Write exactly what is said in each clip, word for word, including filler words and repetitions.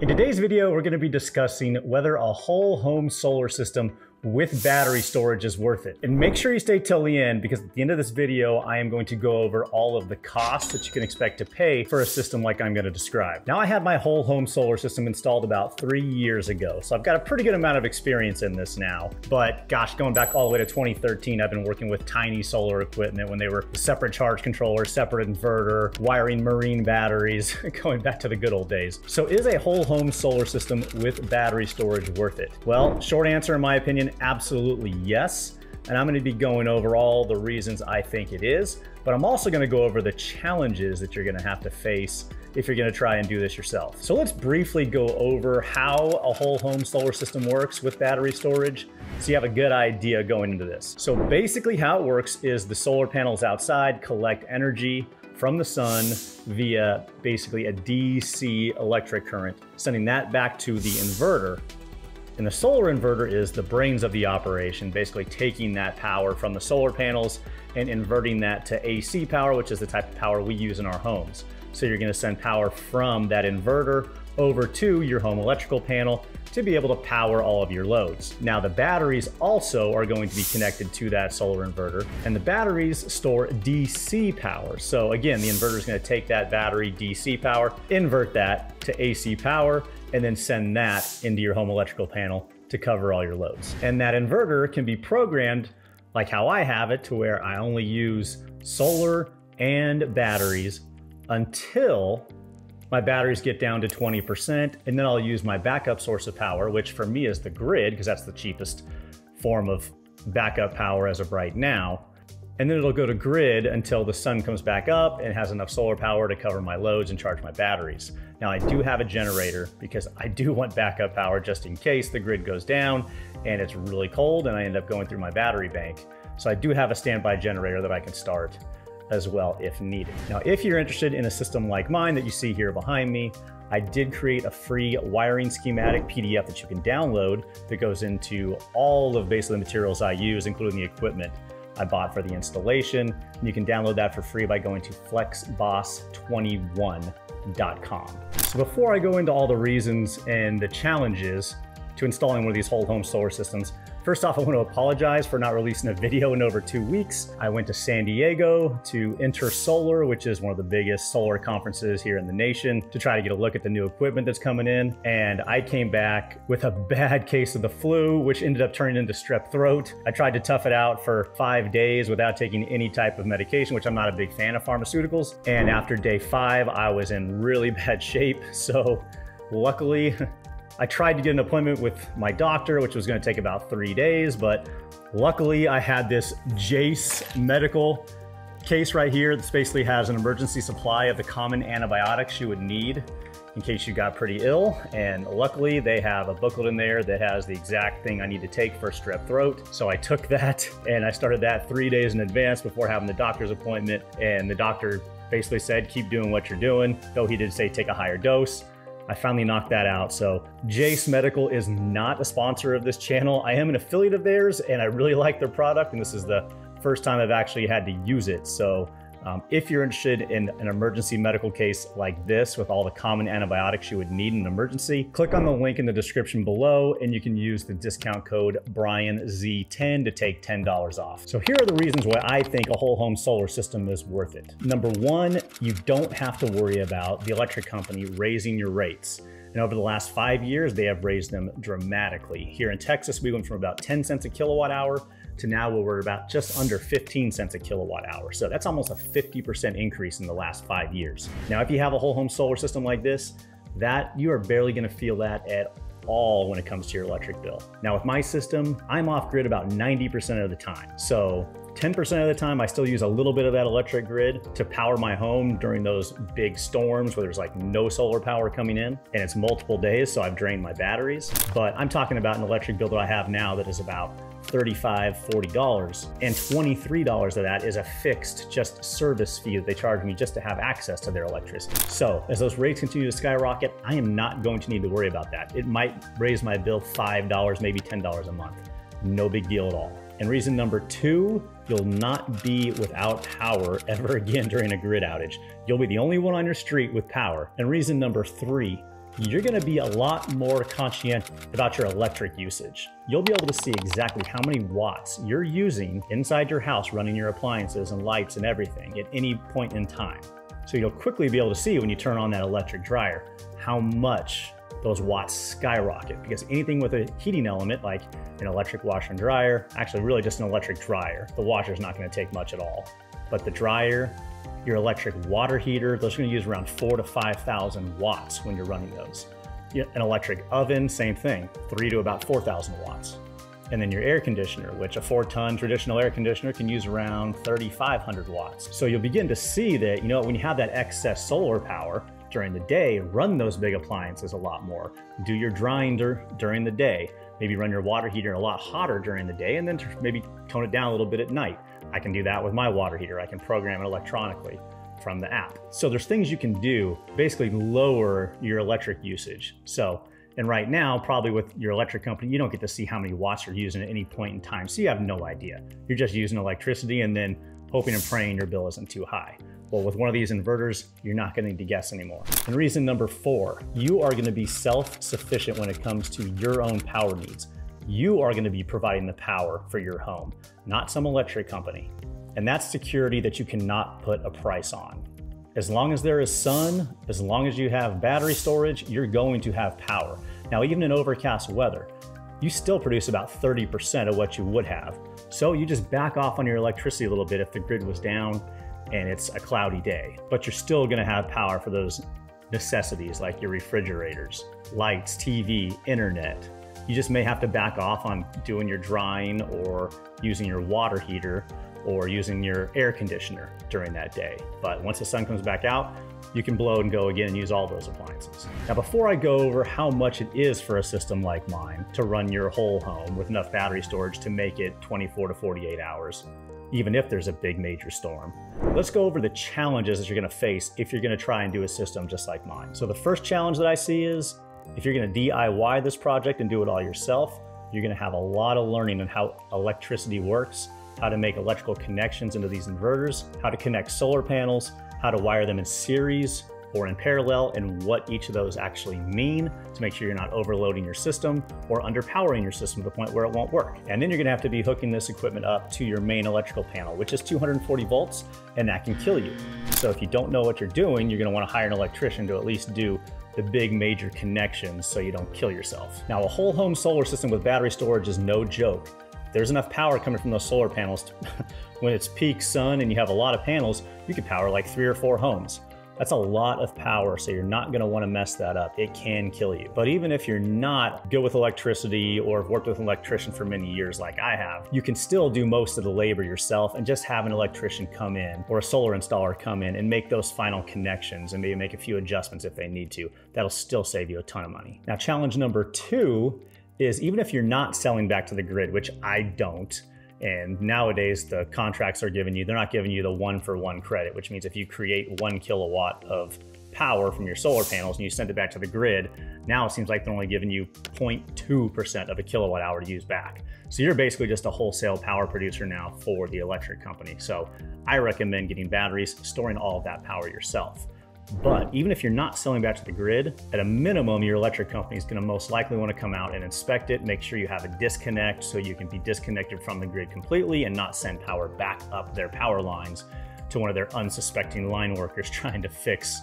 In today's video, we're going to be discussing whether a whole home solar system with battery storage is worth it. And make sure you stay till the end, because at the end of this video, I am going to go over all of the costs that you can expect to pay for a system like I'm going to describe. Now, I had my whole home solar system installed about three years ago, so I've got a pretty good amount of experience in this now. But gosh, going back all the way to twenty thirteen, I've been working with tiny solar equipment when they were separate charge controller, separate inverter, wiring marine batteries, going back to the good old days. So is a whole home solar system with battery storage worth it? Well, short answer in my opinion, absolutely yes. And I'm going to be going over all the reasons I think it is, but I'm also going to go over the challenges that you're going to have to face if you're going to try and do this yourself. So let's briefly go over how a whole home solar system works with battery storage, so you have a good idea going into this. So basically how it works is the solar panels outside collect energy from the sun via basically a D C electric current, sending that back to the inverter. And the solar inverter is the brains of the operation, basically taking that power from the solar panels and inverting that to A C power, which is the type of power we use in our homes. So you're gonna send power from that inverter over to your home electrical panel to be able to power all of your loads. Now, the batteries also are going to be connected to that solar inverter, and the batteries store D C power. So again, the inverter is going to take that battery D C power, invert that to A C power, and then send that into your home electrical panel to cover all your loads. And that inverter can be programmed like how I have it, to where I only use solar and batteries until my batteries get down to twenty percent, and then I'll use my backup source of power, which for me is the grid, because that's the cheapest form of backup power as of right now. And then it'll go to grid until the sun comes back up and has enough solar power to cover my loads and charge my batteries. Now, I do have a generator because I do want backup power just in case the grid goes down and it's really cold and I end up going through my battery bank. So I do have a standby generator that I can start as well if needed. Now, if you're interested in a system like mine that you see here behind me, I did create a free wiring schematic P D F that you can download that goes into all of basically the materials I use, including the equipment I bought for the installation. And you can download that for free by going to flex boss twenty-one dot com. So before I go into all the reasons and the challenges to installing one of these whole home solar systems, first off, I want to apologize for not releasing a video in over two weeks. I went to San Diego to InterSolar, which is one of the biggest solar conferences here in the nation, to try to get a look at the new equipment that's coming in. And I came back with a bad case of the flu, which ended up turning into strep throat. I tried to tough it out for five days without taking any type of medication, which I'm not a big fan of pharmaceuticals. And after day five, I was in really bad shape. So luckily, I tried to get an appointment with my doctor, which was going to take about three days, but luckily I had this Jase Medical case right here. This basically has an emergency supply of the common antibiotics you would need in case you got pretty ill. And luckily they have a booklet in there that has the exact thing I need to take for strep throat. So I took that and I started that three days in advance before having the doctor's appointment. And the doctor basically said, keep doing what you're doing, though he did say take a higher dose. I finally knocked that out. So Jase Medical is not a sponsor of this channel. I am an affiliate of theirs and I really like their product, and this is the first time I've actually had to use it. So um, if you're interested in an emergency medical case like this with all the common antibiotics you would need in an emergency, click on the link in the description below and you can use the discount code Brian Z ten to take ten dollars off. So here are the reasons why I think a whole home solar system is worth it. Number one, you don't have to worry about the electric company raising your rates. And over the last five years, they have raised them dramatically. Here in Texas, we went from about ten cents a kilowatt hour to now where we're about just under fifteen cents a kilowatt hour. So that's almost a fifty percent increase in the last five years. Now, if you have a whole home solar system like this, that you are barely gonna feel that at all when it comes to your electric bill. Now, with my system, I'm off grid about ninety percent of the time. So ten percent of the time, I still use a little bit of that electric grid to power my home during those big storms where there's like no solar power coming in, and it's multiple days, so I've drained my batteries. But I'm talking about an electric bill that I have now that is about thirty-five, forty dollars, and twenty-three dollars of that is a fixed just service fee that they charge me just to have access to their electricity. So as those rates continue to skyrocket, I am not going to need to worry about that. It might raise my bill five dollars, maybe ten dollars a month. No big deal at all. And reason number two, you'll not be without power ever again during a grid outage. You'll be the only one on your street with power. And reason number three, you're gonna be a lot more conscientious about your electric usage. You'll be able to see exactly how many watts you're using inside your house running your appliances and lights and everything at any point in time. So you'll quickly be able to see when you turn on that electric dryer how much those watts skyrocket, because anything with a heating element like an electric washer and dryer, actually really just an electric dryer, the washer is not going to take much at all, but the dryer, your electric water heater, those are going to use around four to five thousand watts when you're running those. An electric oven, same thing, three to about four thousand watts. And then your air conditioner, which a four-ton traditional air conditioner can use around thirty-five hundred watts. So you'll begin to see that, you know, when you have that excess solar power during the day, run those big appliances a lot more. Do your drying dur during the day. Maybe run your water heater a lot hotter during the day and then maybe tone it down a little bit at night. I can do that with my water heater. I can program it electronically from the app. So there's things you can do, basically lower your electric usage. So, and right now, probably with your electric company, you don't get to see how many watts you're using at any point in time. So you have no idea. You're just using electricity and then hoping and praying your bill isn't too high. Well, with one of these inverters, you're not gonna need to guess anymore. And reason number four, you are gonna be self-sufficient when it comes to your own power needs. You are gonna be providing the power for your home, not some electric company. And that's security that you cannot put a price on. As long as there is sun, as long as you have battery storage, you're going to have power. Now, even in overcast weather, you still produce about thirty percent of what you would have. So you just back off on your electricity a little bit if the grid was down and it's a cloudy day, but you're still gonna have power for those necessities like your refrigerators, lights, T V, internet. You just may have to back off on doing your drying or using your water heater or using your air conditioner during that day. But once the sun comes back out, you can blow and go again and use all those appliances. Now, before I go over how much it is for a system like mine to run your whole home with enough battery storage to make it twenty-four to forty-eight hours, even if there's a big major storm, let's go over the challenges that you're gonna face if you're gonna try and do a system just like mine. So the first challenge that I see is if you're gonna D I Y this project and do it all yourself, you're gonna have a lot of learning on how electricity works, how to make electrical connections into these inverters, how to connect solar panels, how to wire them in series or in parallel, and what each of those actually mean to make sure you're not overloading your system or underpowering your system to the point where it won't work. And then you're gonna have to be hooking this equipment up to your main electrical panel, which is two hundred forty volts, and that can kill you. So if you don't know what you're doing, you're gonna wanna hire an electrician to at least do the big major connections so you don't kill yourself. Now, a whole home solar system with battery storage is no joke. There's enough power coming from those solar panels to, when it's peak sun and you have a lot of panels, you could power like three or four homes. That's a lot of power, so you're not gonna wanna mess that up. It can kill you. But even if you're not good with electricity or have worked with an electrician for many years like I have, you can still do most of the labor yourself and just have an electrician come in or a solar installer come in and make those final connections and maybe make a few adjustments if they need to. That'll still save you a ton of money. Now, challenge number two is even if you're not selling back to the grid, which I don't, and nowadays the contracts are giving you, they're not giving you the one for one credit, which means if you create one kilowatt of power from your solar panels and you send it back to the grid, now it seems like they're only giving you zero point two percent of a kilowatt hour to use back. So you're basically just a wholesale power producer now for the electric company. So I recommend getting batteries, storing all of that power yourself. But even if you're not selling back to the grid, at a minimum, your electric company is going to most likely want to come out and inspect it, make sure you have a disconnect so you can be disconnected from the grid completely and not send power back up their power lines to one of their unsuspecting line workers trying to fix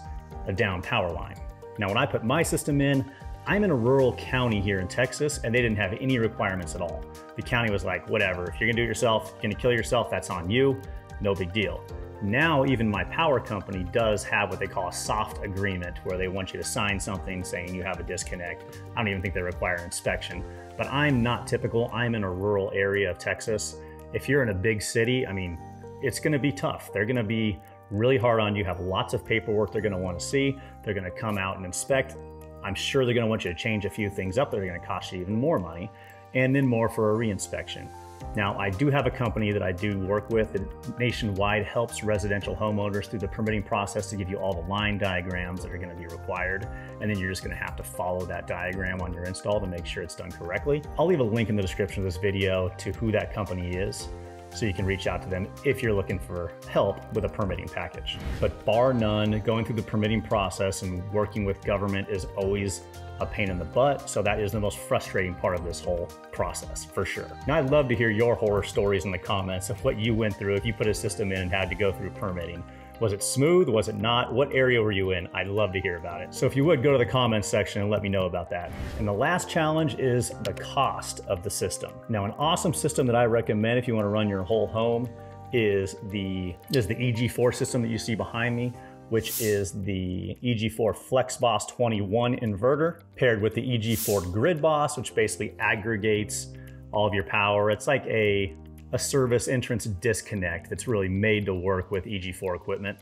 a down power line. Now, when I put my system in, I'm in a rural county here in Texas, and they didn't have any requirements at all. The county was like, whatever, if you're going to do it yourself, you're going to kill yourself, that's on you, no big deal. Now, even my power company does have what they call a soft agreement where they want you to sign something saying you have a disconnect. I don't even think they require inspection, but I'm not typical. I'm in a rural area of Texas. If you're in a big city, I mean, it's going to be tough. They're going to be really hard on you, have lots of paperwork they're going to want to see. They're going to come out and inspect. I'm sure they're going to want you to change a few things up that are going to cost you even more money and then more for a re-inspection. Now, I do have a company that I do work with that nationwide helps residential homeowners through the permitting process to give you all the line diagrams that are going to be required. And then you're just going to have to follow that diagram on your install to make sure it's done correctly. I'll leave a link in the description of this video to who that company is. so you can reach out to them if you're looking for help with a permitting package. But bar none, going through the permitting process and working with government is always a pain in the butt, so that is the most frustrating part of this whole process for sure. Now, I'd love to hear your horror stories in the comments of what you went through if you put a system in and had to go through permitting. Was it smooth? Was it not? What area were you in? I'd love to hear about it. So if you would, go to the comments section and let me know about that. And the last challenge is the cost of the system. Now, an awesome system that I recommend if you want to run your whole home is the, is the E G four system that you see behind me, which is the E G four FlexBoss twenty-one inverter paired with the E G four gridboss, which basically aggregates all of your power. It's like a a service entrance disconnect that's really made to work with E G four equipment.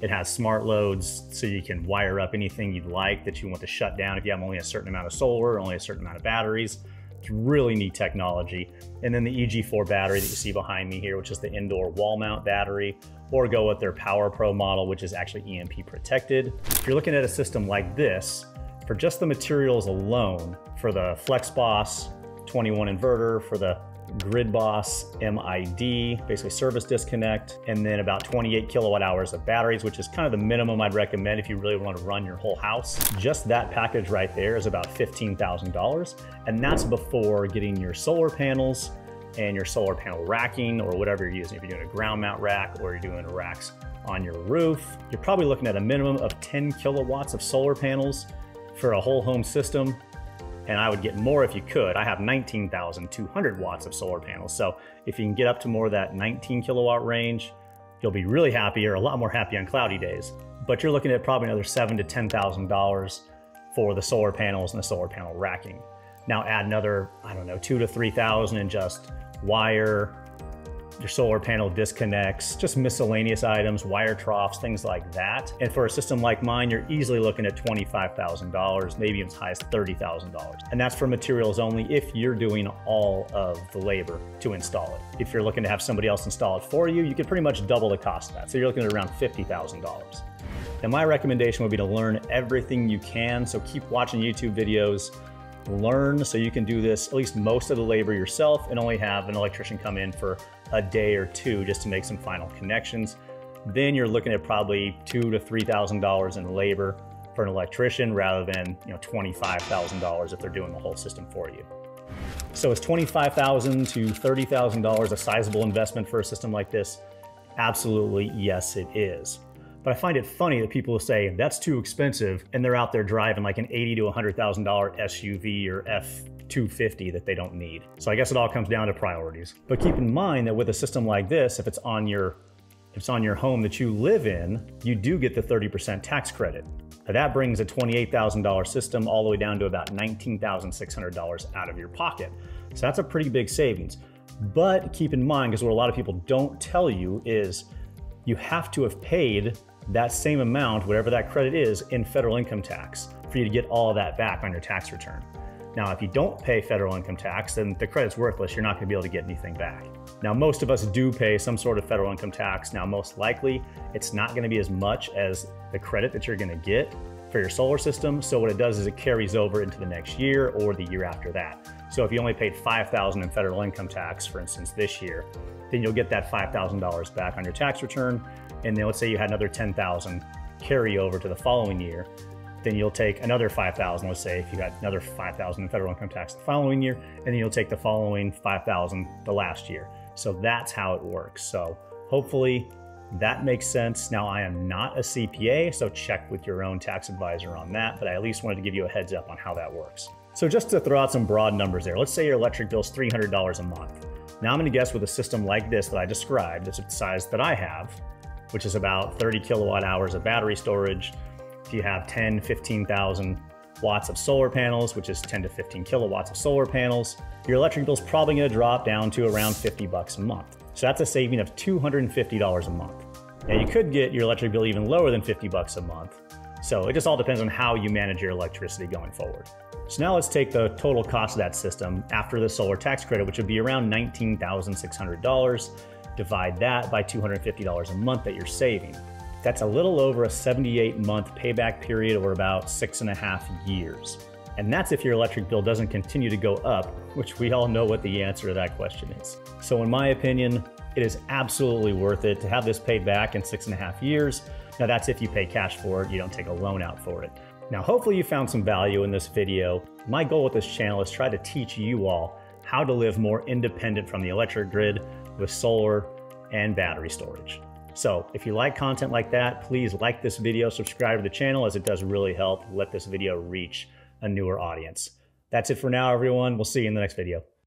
It has smart loads, so you can wire up anything you'd like that you want to shut down if you have only a certain amount of solar, only a certain amount of batteries. It's really neat technology. And then the E G four battery that you see behind me here, which is the indoor wall mount battery, or go with their PowerPro model, which is actually E M P protected. If you're looking at a system like this, for just the materials alone, for the FlexBoss twenty-one inverter, for the gridboss M I D, basically service disconnect, and then about twenty-eight kilowatt hours of batteries, which is kind of the minimum I'd recommend if you really want to run your whole house. Just that package right there is about fifteen thousand dollars, and that's before getting your solar panels and your solar panel racking, or whatever you're using. If you're doing a ground mount rack or you're doing racks on your roof, you're probably looking at a minimum of ten kilowatts of solar panels for a whole home system. And I would get more if you could. I have nineteen thousand two hundred watts of solar panels. So if you can get up to more of that nineteen kilowatt range, you'll be really happy, or a lot more happy on cloudy days. But you're looking at probably another seven to ten thousand dollars for the solar panels and the solar panel racking. Now add another, I don't know, two to three thousand in just wire, your solar panel disconnects, just miscellaneous items, wire troughs, things like that. And for a system like mine, you're easily looking at twenty-five thousand dollars, maybe as high as thirty thousand dollars. And that's for materials only if you're doing all of the labor to install it. If you're looking to have somebody else install it for you, you could pretty much double the cost of that. So you're looking at around fifty thousand dollars. And my recommendation would be to learn everything you can. So keep watching YouTube videos, learn so you can do this, at least most of the labor yourself, and only have an electrician come in for a day or two just to make some final connections. Then you're looking at probably two to three thousand dollars in labor for an electrician, rather than, you know, twenty-five thousand dollars if they're doing the whole system for you. So it's twenty-five thousand to thirty thousand dollars a sizable investment for a system like this? Absolutely, yes, it is. But I find it funny that people say that's too expensive, and they're out there driving like an eighty to a hundred thousand dollar S U V or F two fifty that they don't need. So I guess it all comes down to priorities. But keep in mind that with a system like this, if it's on your, if it's on your home that you live in, you do get the thirty percent tax credit. Now that brings a twenty-eight thousand dollar system all the way down to about nineteen thousand six hundred dollars out of your pocket. So that's a pretty big savings. But keep in mind, because what a lot of people don't tell you is you have to have paid that same amount, whatever that credit is, in federal income tax for you to get all of that back on your tax return. Now, if you don't pay federal income tax, then the credit's worthless. You're not gonna be able to get anything back. Now, most of us do pay some sort of federal income tax. Now, most likely, it's not gonna be as much as the credit that you're gonna get for your solar system. So what it does is it carries over into the next year or the year after that. So if you only paid five thousand dollars in federal income tax, for instance, this year, then you'll get that five thousand dollars back on your tax return. And then let's say you had another ten thousand dollars carry over to the following year. Then you'll take another five thousand dollars, let's say if you got another five thousand dollars in federal income tax the following year, and then you'll take the following five thousand dollars the last year. So that's how it works. So hopefully that makes sense. Now, I am not a C P A, so check with your own tax advisor on that, but I at least wanted to give you a heads up on how that works. So just to throw out some broad numbers there, let's say your electric bill is three hundred dollars a month. Now I'm gonna guess with a system like this that I described, it's the size that I have, which is about thirty kilowatt hours of battery storage. If you have ten, fifteen thousand watts of solar panels, which is ten to fifteen kilowatts of solar panels, your electric bill's probably gonna drop down to around fifty bucks a month. So that's a saving of two hundred fifty dollars a month. Now, you could get your electric bill even lower than fifty bucks a month. So it just all depends on how you manage your electricity going forward. So now let's take the total cost of that system after the solar tax credit, which would be around nineteen thousand six hundred dollars. Divide that by two hundred fifty dollars a month that you're saving. That's a little over a seventy-eight month payback period, or about six and a half years. And that's if your electric bill doesn't continue to go up, which we all know what the answer to that question is. So in my opinion, it is absolutely worth it to have this paid back in six and a half years. Now that's if you pay cash for it, you don't take a loan out for it. Now, hopefully you found some value in this video. My goal with this channel is try to teach you all how to live more independent from the electric grid with solar and battery storage. So if you like content like that, please like this video, subscribe to the channel, as it does really help let this video reach a newer audience. That's it for now, everyone. We'll see you in the next video.